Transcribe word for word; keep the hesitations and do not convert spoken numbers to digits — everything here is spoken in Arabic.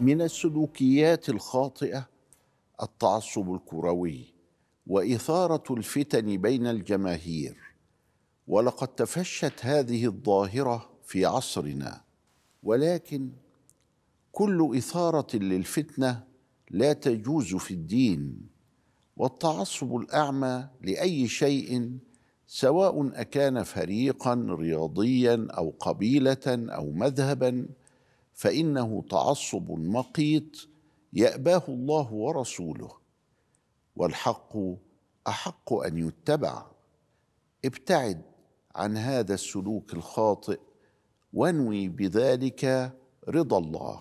من السلوكيات الخاطئة التعصب الكروي وإثارة الفتن بين الجماهير، ولقد تفشت هذه الظاهرة في عصرنا، ولكن كل إثارة للفتنة لا تجوز في الدين، والتعصب الأعمى لأي شيء سواء أكان فريقا رياضيا أو قبيلة أو مذهبا فإنه تعصب مقيت يأباه الله ورسوله، والحق أحق أن يتبع. ابتعد عن هذا السلوك الخاطئ وانوي بذلك رضا الله.